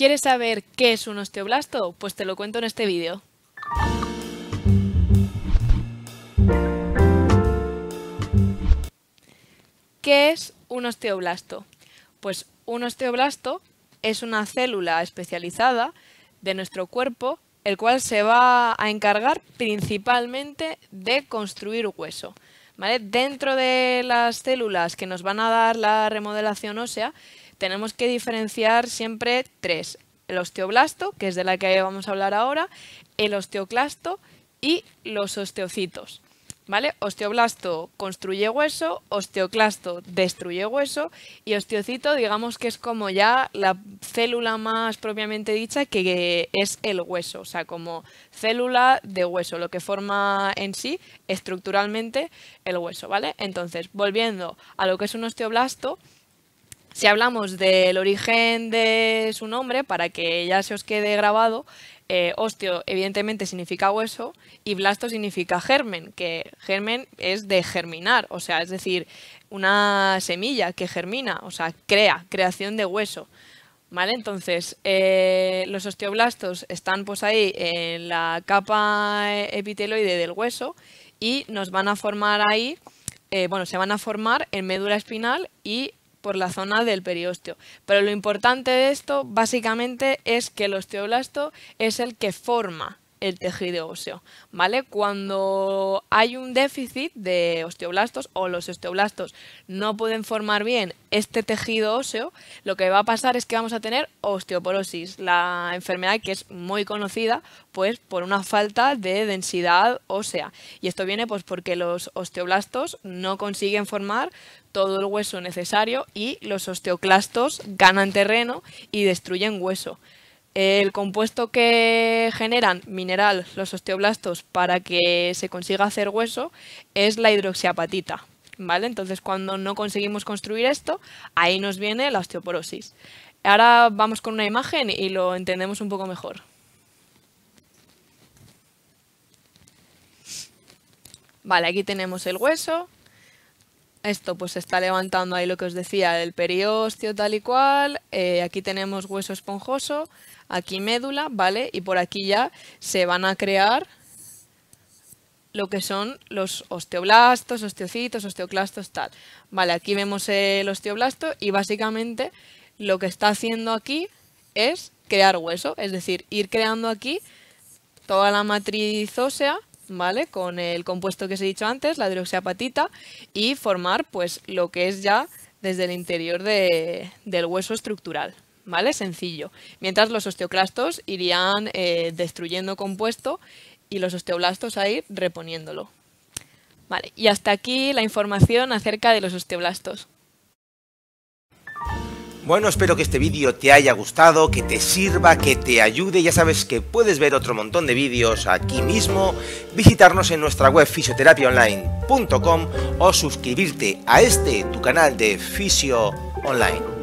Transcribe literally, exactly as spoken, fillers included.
¿Quieres saber qué es un osteoblasto? Pues te lo cuento en este vídeo. ¿Qué es un osteoblasto? Pues un osteoblasto es una célula especializada de nuestro cuerpo, el cual se va a encargar principalmente de construir hueso, ¿vale? Dentro de las células que nos van a dar la remodelación ósea, tenemos que diferenciar siempre tres: el osteoblasto, que es de la que vamos a hablar ahora, el osteoclasto y los osteocitos, ¿vale? Osteoblasto construye hueso, osteoclasto destruye hueso y osteocito, digamos que es como ya la célula más propiamente dicha, que es el hueso, o sea, como célula de hueso, lo que forma en sí estructuralmente el hueso, ¿vale? Entonces, volviendo a lo que es un osteoblasto, si hablamos del origen de su nombre, para que ya se os quede grabado, eh, osteo evidentemente significa hueso y blasto significa germen, que germen es de germinar, o sea, es decir, una semilla que germina, o sea, crea, creación de hueso, ¿vale? Entonces, eh, los osteoblastos están pues ahí en la capa epiteloide del hueso y nos van a formar ahí, eh, bueno, se van a formar en médula espinal y por la zona del periostio. Pero lo importante de esto básicamente es que el osteoblasto es el que forma el tejido óseo, ¿vale? Cuando hay un déficit de osteoblastos o los osteoblastos no pueden formar bien este tejido óseo, lo que va a pasar es que vamos a tener osteoporosis, la enfermedad que es muy conocida pues por una falta de densidad ósea. Y esto viene pues porque los osteoblastos no consiguen formar todo el hueso necesario y los osteoclastos ganan terreno y destruyen hueso. El compuesto que generan, mineral, los osteoblastos para que se consiga hacer hueso es la hidroxiapatita, ¿vale? Entonces, cuando no conseguimos construir esto, ahí nos viene la osteoporosis. Ahora vamos con una imagen y lo entendemos un poco mejor. Vale, aquí tenemos el hueso. Esto pues se está levantando ahí, lo que os decía, el periostio tal y cual, eh, aquí tenemos hueso esponjoso, aquí médula, ¿vale? Y por aquí ya se van a crear lo que son los osteoblastos, osteocitos, osteoclastos, tal. Vale, aquí vemos el osteoblasto y básicamente lo que está haciendo aquí es crear hueso, es decir, ir creando aquí toda la matriz ósea, ¿vale? Con el compuesto que os he dicho antes, la hidroxiapatita, y formar pues lo que es ya desde el interior de, del hueso estructural, ¿vale? Sencillo. Mientras los osteoclastos irían eh, destruyendo compuesto y los osteoblastos a ir reponiéndolo. Vale, y hasta aquí la información acerca de los osteoblastos. Bueno, espero que este vídeo te haya gustado, que te sirva, que te ayude. Ya sabes que puedes ver otro montón de vídeos aquí mismo, visitarnos en nuestra web fisioterapiaonline punto com o suscribirte a este, tu canal de Fisio Online.